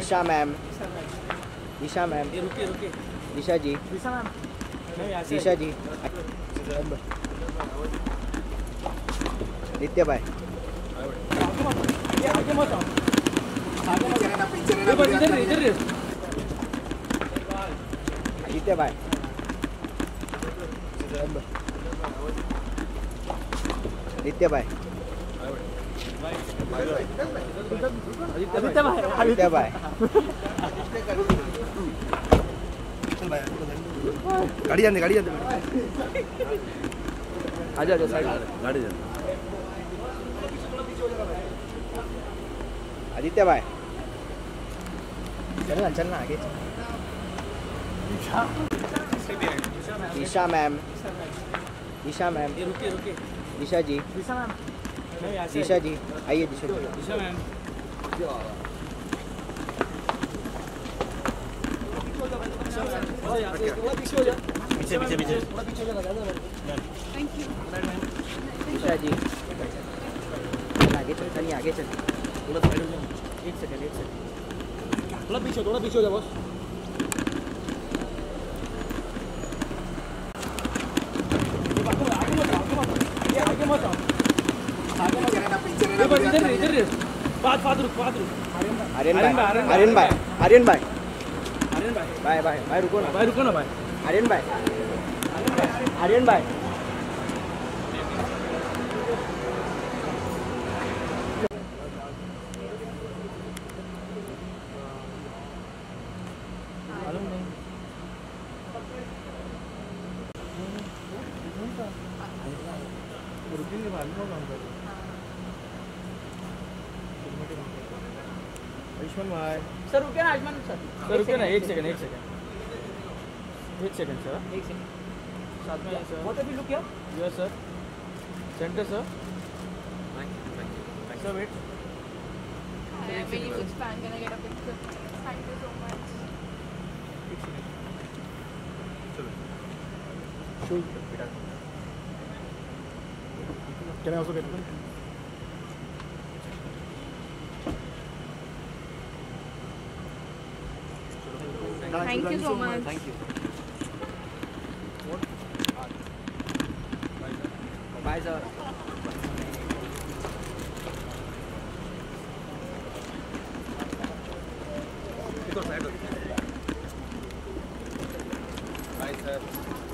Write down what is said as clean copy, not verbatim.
Isha ma'am, Isha ma'am, Isha ji, Isha ji, Aditya भाई, आदित्य भाई, आदित्य भाई, आदित्य भाई, गाड़ी आने आजा आजा साइड गाड़ी जाने आदित्य भाई चलना चलना आगे ईशा मैम, ईशा मैम, ईशा जी, ईशा जी आइए, दिशा मैम, पीछे पीछे पीछे ईशा जी आगे चल चलिए आगे चलिए थोड़ा साइड हो जाओ, एक सेकंड एक सेकंड, थोड़ा पीछे हो जाओ बॉस, आगे मत आओ, आगे मत रहना पीछे रहना, बस इधर इधर बात रुक, आर्यन भाई भाई रुको ना आर्यन भाई सर रुके ना आयुष्मान सर रुके ना, एक सेकंड सर साथ में सर व्हाट अभी लुक क्या yes sir centre sir thank you wait I am very good fan can I get a picture thank you so much चलो शूट बेटा can I also get one Thank you so much. Thank you. What? Bye sir. Bye sir.